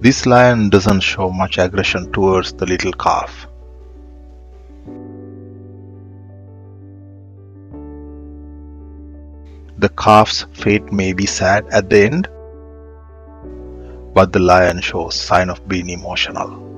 This lion doesn't show much aggression towards the little calf. The calf's fate may be sad at the end, but the lion shows sign of being emotional.